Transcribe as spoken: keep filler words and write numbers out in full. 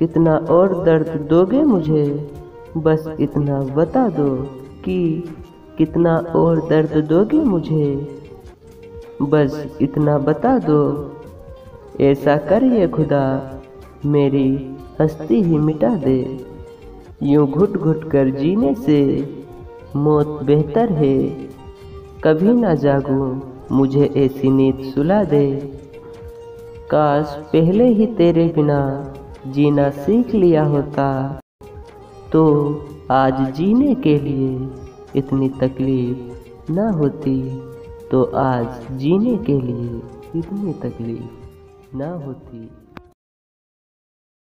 कितना और दर्द दोगे मुझे, बस इतना बता दो कि कितना और दर्द दोगे मुझे, बस इतना बता दो। ऐसा कर ये खुदा मेरी हस्ती ही मिटा दे, यूं घुट घुट कर जीने से मौत बेहतर है। कभी ना जागूं मुझे ऐसी नींद सुला दे, काश पहले ही तेरे बिना जीना सीख लिया होता, तो आज जीने के लिए इतनी तकलीफ ना होती, तो आज जीने के लिए इतनी तकलीफ ना होती।